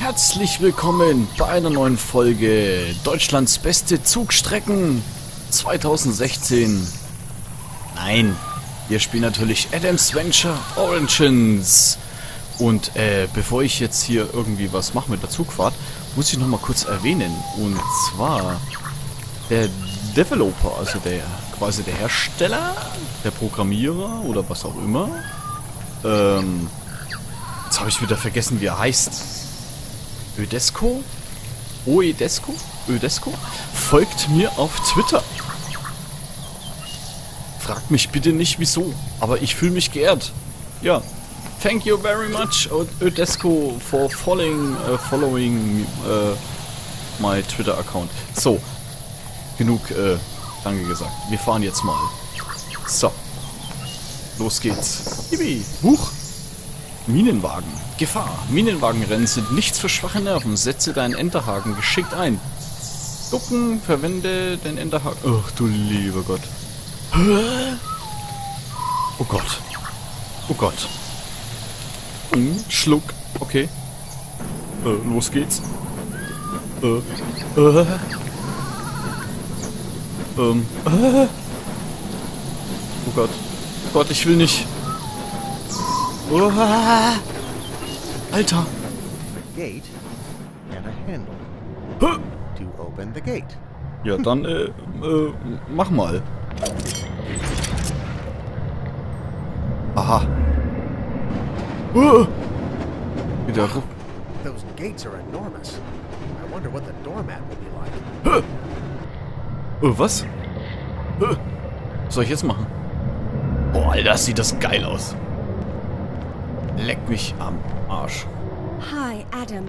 Herzlich willkommen bei einer neuen Folge Deutschlands beste Zugstrecken 2016. Nein, wir spielen natürlich Adam's Venture Origins. Und bevor ich jetzt hier irgendwie was mache mit der Zugfahrt, muss ich nochmal kurz erwähnen. Und zwar der Developer, also quasi der Hersteller, der Programmierer oder was auch immer. Jetzt habe ich wieder vergessen, wie er heißt. Ödesco? Ödesco? Ödesco? Folgt mir auf Twitter. Fragt mich bitte nicht wieso, aber ich fühle mich geehrt. Ja. Thank you very much, Ödesco, for following my Twitter-Account. So. Genug Danke gesagt. Wir fahren jetzt mal. So. Los geht's. Yippie. Huch. Minenwagen. Gefahr. Minenwagenrennen sind nichts für schwache Nerven. Setze deinen Enterhaken geschickt ein. Ducken. Verwende den Enterhaken. Ach du lieber Gott. Oh Gott. Oh Gott. Schluck. Okay. Los geht's. Oh Gott. Oh Gott, ich will nicht. Oha. Alter. Gate and a handle. To open the gate. Ja, dann mach mal. Aha. Wieder. Those gates are enormous. I wonder what the doormat will be like. Was? Was soll ich jetzt machen? Boah, Alter, sieht das geil aus. Leck mich am Arsch. Hi, Adam.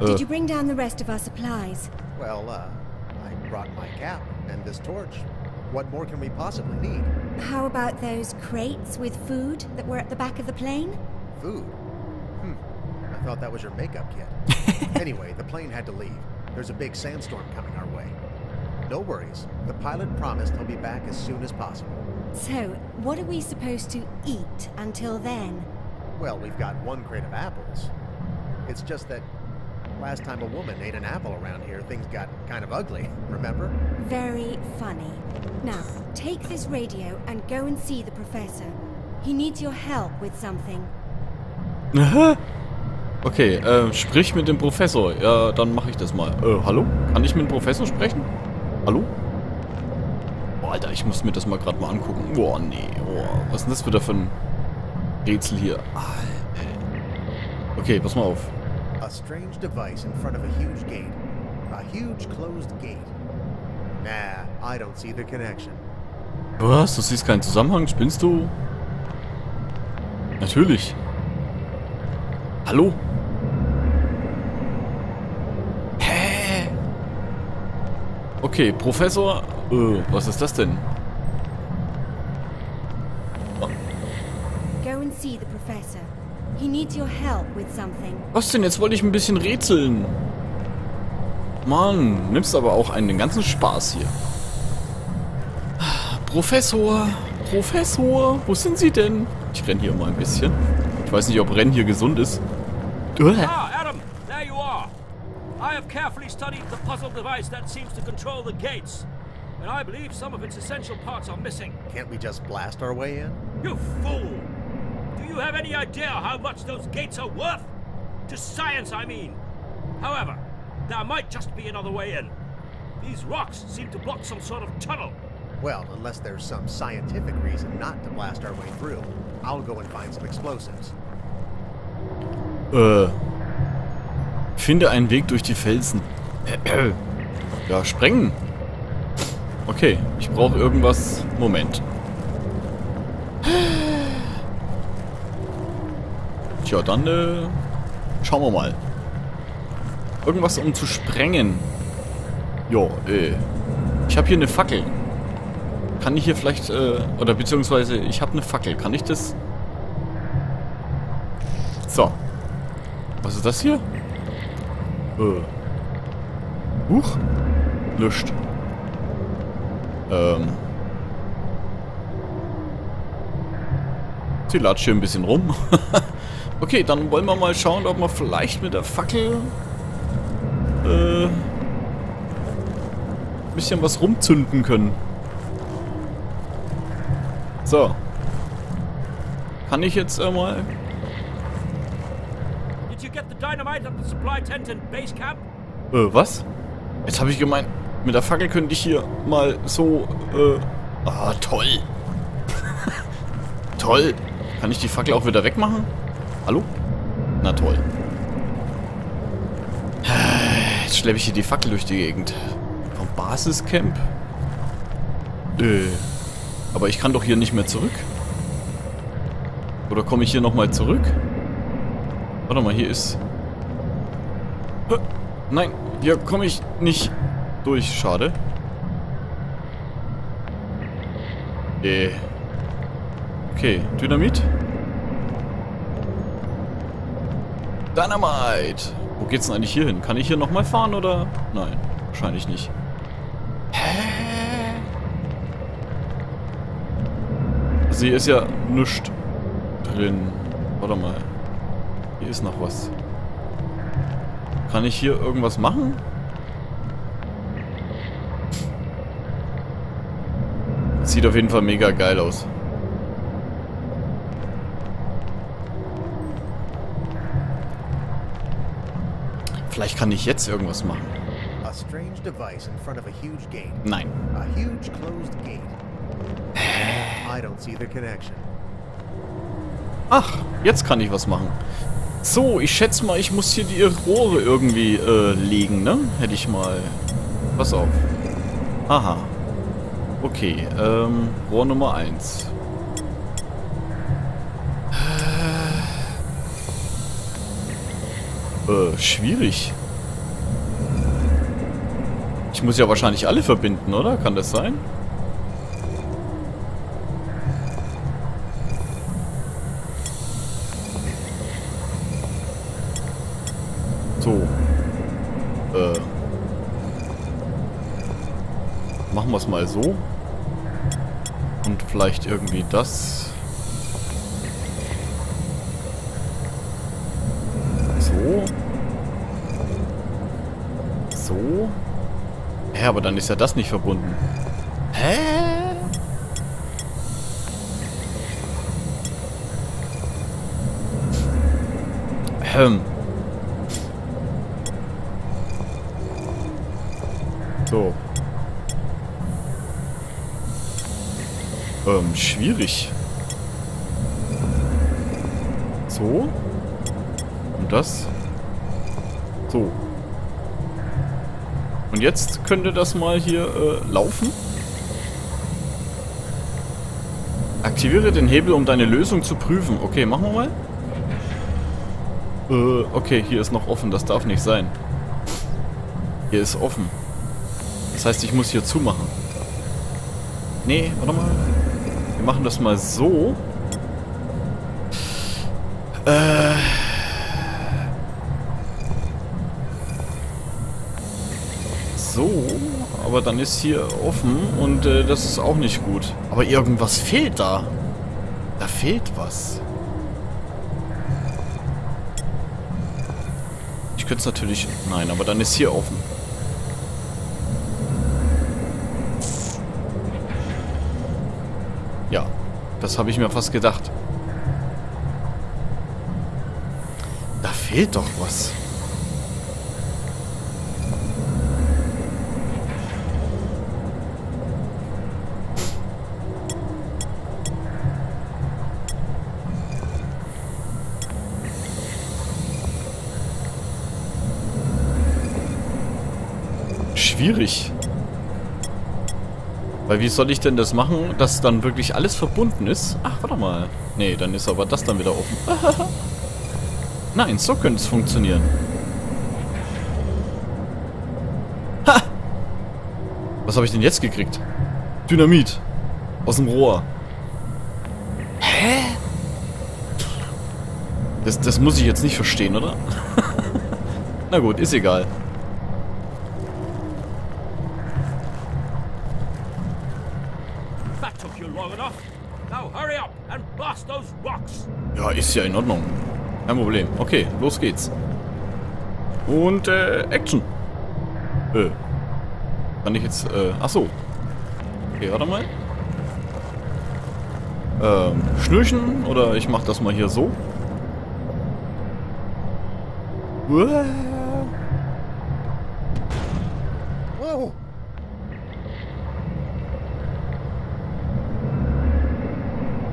Did you bring down the rest of our supplies? Well, I brought my cap and this torch. What more can we possibly need? How about those crates with food that were at the back of the plane? Food? I thought that was your makeup kit. Anyway, the plane had to leave. There's a big sandstorm coming our way. No worries. The pilot promised he'll be back as soon as possible. So, what are we supposed to eat until then? Well, we've got one crate of apples. It's just that last time a woman ate an apple around here, things got kind of ugly, remember? Very funny. Now, take this radio and go and see the professor. He needs your help with something. Okay, sprich mit dem Professor. Ja, dann mache ich das mal. Hallo? Kann ich mit dem Professor sprechen? Hallo? Boah, Alter, ich muss mir das mal gerade mal angucken. Boah, nee. Boah, was ist denn das wieder für ein Rätsel hier? Alter. Okay, pass mal auf. A strange device in front of a huge gate. A huge closed gate. Nah, I don't see the connection. Was? Du siehst keinen Zusammenhang? Spinnst du? Natürlich. Hallo? Hä? Okay, Professor. Was ist das denn? Was denn? Jetzt wollte ich ein bisschen rätseln. Mann, nimmst aber auch einen ganzen Spaß hier. Professor, Professor, wo sind Sie denn? Ich renne hier mal ein bisschen. Ich weiß nicht, ob Rennen hier gesund ist. Ah, Adam, there you are. I have carefully studied the puzzle device that seems to control the gates. And I believe some of its essential parts are missing. Can't we just blast our way in? You fool! Do you have any idea how much those gates are worth? To science, I mean. However, there might just be another way in. These rocks seem to block some sort of tunnel. Well, unless there's some scientific reason not to blast our way through, I'll go and find some explosives. Finde einen Weg durch die Felsen. Ja, sprengen. Okay, ich brauche irgendwas. Moment. Tja, dann schauen wir mal. Irgendwas, um zu sprengen. Jo, ich habe hier eine Fackel. Kann ich hier vielleicht oder beziehungsweise ich habe eine Fackel. Kann ich das? So. Was ist das hier? Huch. Löscht. Sie latscht hier ein bisschen rum. Okay, dann wollen wir mal schauen, ob wir vielleicht mit der Fackel ein bisschen was rumzünden können. So. Kann ich jetzt mal... was? Jetzt habe ich gemeint, mit der Fackel könnte ich hier mal so... ah, toll. Toll. Kann ich die Fackel auch wieder wegmachen? Hallo? Na toll. Jetzt schleppe ich hier die Fackel durch die Gegend. Vom Basiscamp? Aber ich kann doch hier nicht mehr zurück. Oder komme ich hier nochmal zurück? Warte mal, hier ist... nein, hier komme ich nicht durch. Schade. Okay, Dynamit. Dynamite! Wo geht's denn eigentlich hier hin? Kann ich hier nochmal fahren oder... nein, wahrscheinlich nicht. Hä? Also hier ist ja nichts drin. Warte mal. Hier ist noch was. Kann ich hier irgendwas machen? Das sieht auf jeden Fall mega geil aus. Vielleicht kann ich jetzt irgendwas machen. Nein. Ach, jetzt kann ich was machen. So, ich schätze mal, ich muss hier die Rohre irgendwie legen, ne? Hätte ich mal... pass auf. Aha. Okay, Rohr Nummer 1. Schwierig. Ich muss ja wahrscheinlich alle verbinden, oder? Kann das sein? So. Machen wir es mal so. Und vielleicht irgendwie das. So. Hä, aber dann ist ja das nicht verbunden. Hä? So. Schwierig. So. Und das. So. Und jetzt könnte das mal hier laufen. Aktiviere den Hebel, um deine Lösung zu prüfen. Okay, machen wir mal. Okay, hier ist noch offen. Das darf nicht sein. Hier ist offen. Das heißt, ich muss hier zumachen. Nee, warte mal. Wir machen das mal so. So, aber dann ist hier offen und das ist auch nicht gut. Aber irgendwas fehlt da. Da fehlt was. Ich könnte es natürlich... nein, aber dann ist hier offen. Ja, das habe ich mir fast gedacht. Da fehlt doch was. Schwierig. Weil wie soll ich denn das machen, dass dann wirklich alles verbunden ist? Ach, warte mal. Nee, dann ist aber das dann wieder offen. Nein, so könnte es funktionieren. Ha! Was habe ich denn jetzt gekriegt? Dynamit. Aus dem Rohr. Hä? Das muss ich jetzt nicht verstehen, oder? Na gut, ist egal. Ja, ist ja in Ordnung. Kein Problem. Okay, los geht's. Und Action. Kann ich jetzt, achso. Okay, warte mal. Schnürchen, oder ich mach das mal hier so. Wow.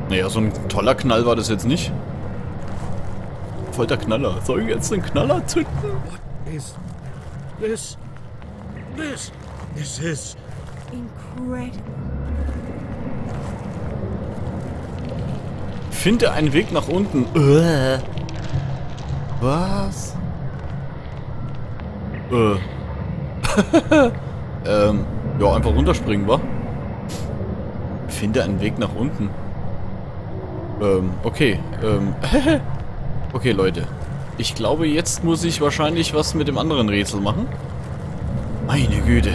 Naja, so ein toller Knall war das jetzt nicht. Voll der Knaller. Soll ich jetzt den Knaller zünden? What is this? This is incredible. Finde einen Weg nach unten. Was? Ja, einfach runterspringen, wa? Finde einen Weg nach unten. Okay. Okay, Leute. Ich glaube, jetzt muss ich wahrscheinlich was mit dem anderen Rätsel machen. Meine Güte.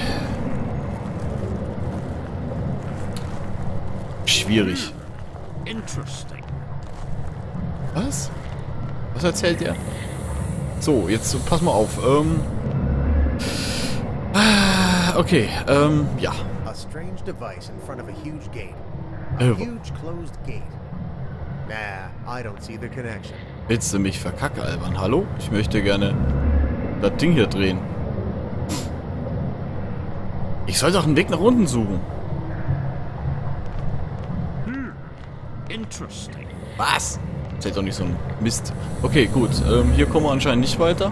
Schwierig. Interesting. Was? Was erzählt der? So, jetzt pass mal auf. Okay, ja. A strange device in front of a huge gate. A huge closed gate. Nah, I don't see the connection. Willst du mich verkacke, Alban? Hallo? Ich möchte gerne das Ding hier drehen. Ich soll doch einen Weg nach unten suchen. Interesting. Was? Zählt doch nicht so ein Mist. Okay, gut. Hier kommen wir anscheinend nicht weiter.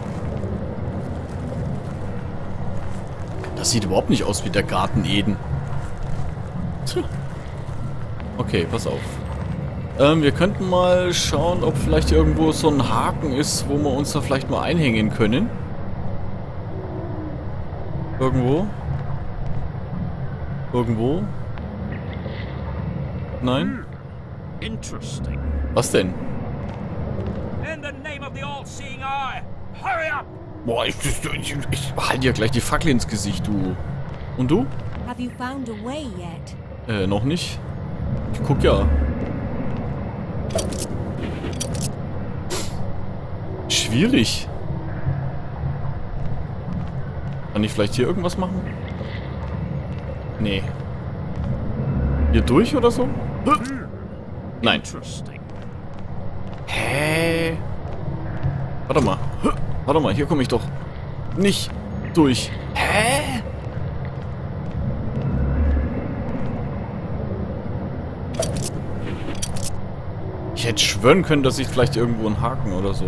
Das sieht überhaupt nicht aus wie der Garten Eden. Tja. Okay, pass auf. Wir könnten mal schauen, ob vielleicht irgendwo so ein Haken ist, wo wir uns da vielleicht mal einhängen können. Irgendwo? Irgendwo? Nein? Interesting. Was denn? In the name of the all-seeing eye. Hurry up! Boah, ich halte ja gleich die Fackel ins Gesicht, du. Und du? Have you found a way yet? Noch nicht. Ich guck ja. Schwierig. Kann ich vielleicht hier irgendwas machen? Nee. Hier durch oder so? Nein. Hä? Warte mal. Warte mal, hier komme ich doch nicht durch. Hä? Ich hätte schwören können, dass ich vielleicht irgendwo einen Haken oder so.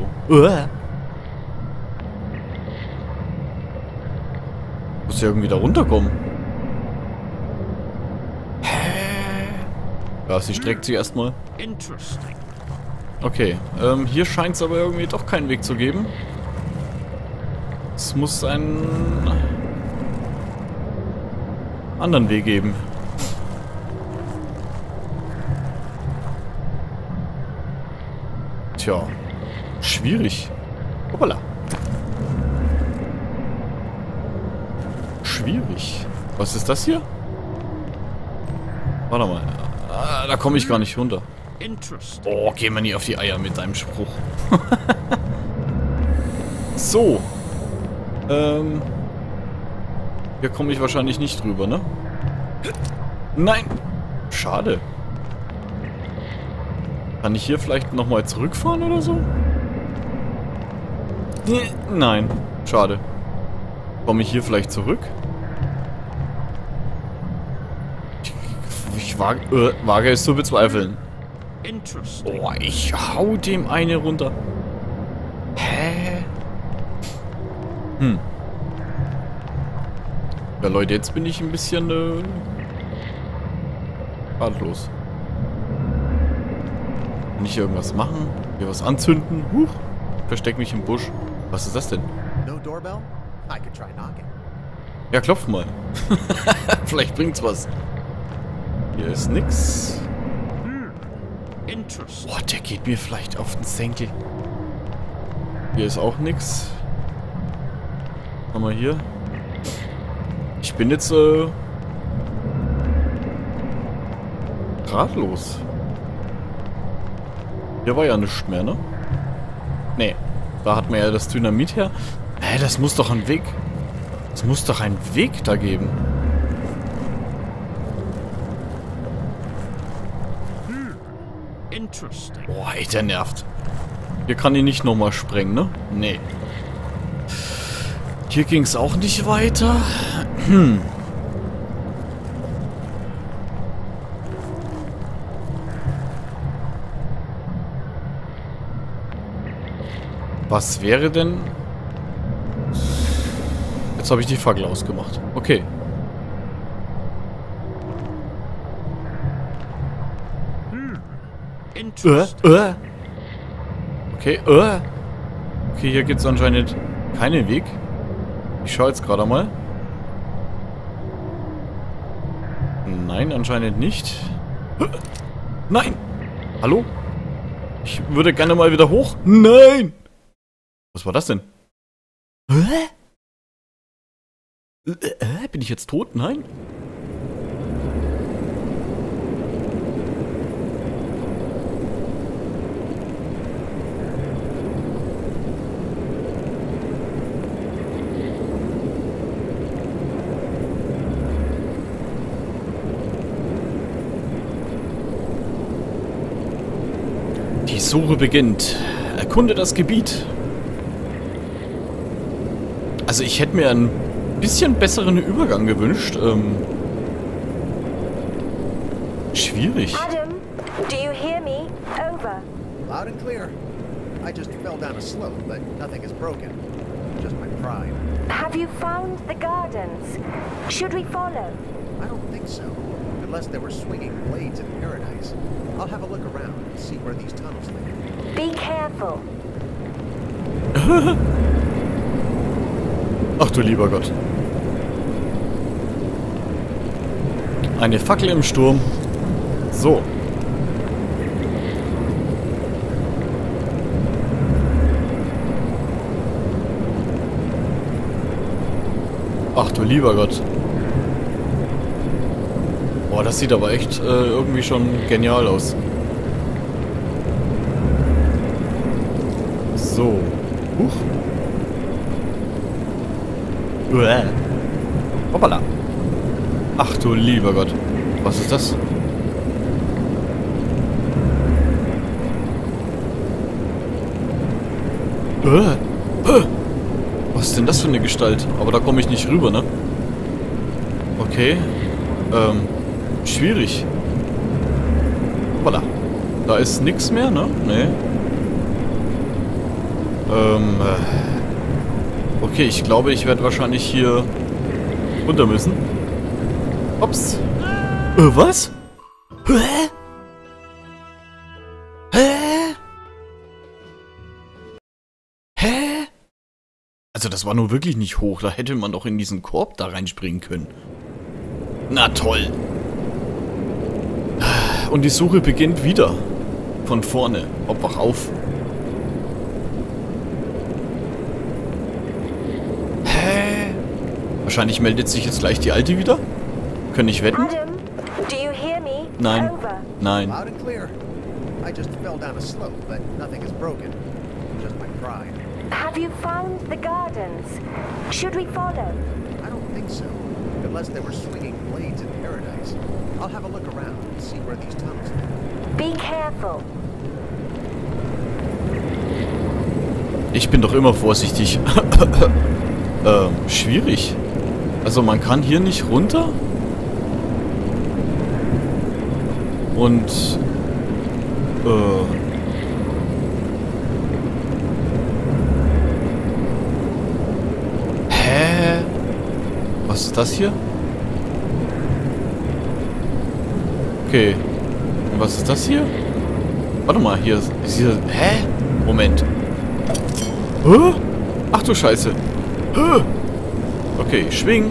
Muss ja irgendwie da runterkommen. Ja, sie streckt sich erstmal. Okay, hier scheint es aber irgendwie doch keinen Weg zu geben. Es muss einen anderen Weg geben. Tja, schwierig. Hoppala. Schwierig. Was ist das hier? Warte mal. Ah, da komme ich gar nicht runter. Oh, geh mir nie auf die Eier mit deinem Spruch. So. Hier komme ich wahrscheinlich nicht drüber, ne? Nein. Schade. Kann ich hier vielleicht nochmal zurückfahren oder so? Nein. Schade. Komme ich hier vielleicht zurück? Ich wage es zu bezweifeln. Oh, ich hau dem eine runter. Hä? Hm. Ja, Leute, jetzt bin ich ein bisschen ratlos. Kann ich hier irgendwas machen? Hier was anzünden? Huch. Versteck mich im Busch. Was ist das denn? Ja, klopf mal. Vielleicht bringt's was. Hier ist nix. Boah, der geht mir vielleicht auf den Senkel. Hier ist auch nix. Was haben wir hier? Ich bin jetzt ratlos. Hier war ja nichts mehr, ne? Nee, da hat man ja das Dynamit her. Hä, das muss doch ein Weg. Es muss doch einen Weg da geben. Boah, ey, der nervt. Hier kann ich nicht nochmal sprengen, ne? Nee. Hier ging es auch nicht weiter. Hm. Was wäre denn... Jetzt habe ich die Fackel ausgemacht. Okay. Okay, okay, hier gibt es anscheinend keinen Weg. Ich schaue jetzt gerade mal. Nein, anscheinend nicht. Nein! Hallo? Ich würde gerne mal wieder hoch. Nein! Was war das denn? Bin ich jetzt tot? Nein? Die Suche beginnt. Erkunde das Gebiet. Also ich hätte mir einen bisschen besseren Übergang gewünscht. Schwierig. Adam, do you hear me? Over. Loud and clear. I just fell down a slope, but nothing is broken. Just my pride. Have you found the gardens? Should we follow? I don't think so. Unless there were swinging blades in paradise. I'll have a look around and see where these tunnels lead. Be careful. Ach du lieber Gott. Eine Fackel im Sturm. So. Ach du lieber Gott. Boah, das sieht aber echt irgendwie schon genial aus. So. Huch. Uäh. Hoppala. Ach du lieber Gott. Was ist das? Was ist denn das für eine Gestalt? Aber da komme ich nicht rüber, ne? Okay. Schwierig. Voilà. Da ist nichts mehr, ne? Nee. Okay, ich glaube, ich werde wahrscheinlich hier runter müssen. Ups. Was? Hä? Hä? Hä? Also das war nur wirklich nicht hoch. Da hätte man doch in diesen Korb da reinspringen können. Na toll. Und die Suche beginnt wieder. Von vorne. Wach auf. Hä? Wahrscheinlich meldet sich jetzt gleich die Alte wieder. Können ich wetten? Nein. Nein. Unless there were swinging blades in paradise. I'll have a look around and see where these tunnels are. Be careful. Ich bin doch immer vorsichtig. Schwierig. Also man kann hier nicht runter. Und was ist das hier? Okay. Und was ist das hier? Warte mal, hier ist... Hier, hä? Moment. Hä? Ach du Scheiße. Hä? Okay, schwing.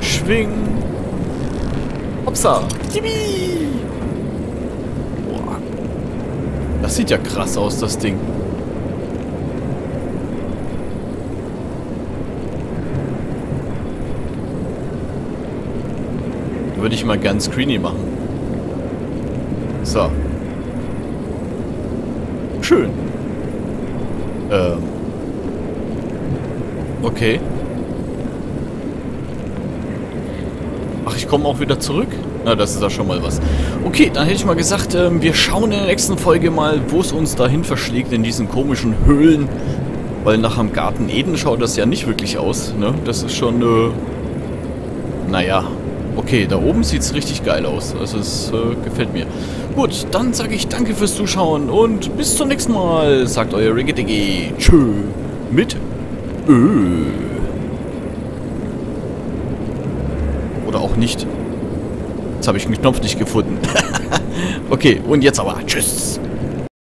Schwing. Hopsa. Tibi. Boah. Das sieht ja krass aus, das Ding. Würde ich mal ganz screeny machen. So. Schön. Okay. kommen auch wieder zurück. Na, das ist ja schon mal was. Okay, dann hätte ich mal gesagt, wir schauen in der nächsten Folge mal, wo es uns dahin verschlägt in diesen komischen Höhlen. Weil nach dem Garten Eden schaut das ja nicht wirklich aus, ne? Das ist schon, naja. Okay, da oben sieht es richtig geil aus. Also es gefällt mir. Gut, dann sage ich danke fürs Zuschauen und bis zum nächsten Mal, sagt euer Rickidicky. Tschö mit Ö. Oder auch nicht. Jetzt habe ich den Knopf nicht gefunden. Okay, und jetzt aber. Tschüss.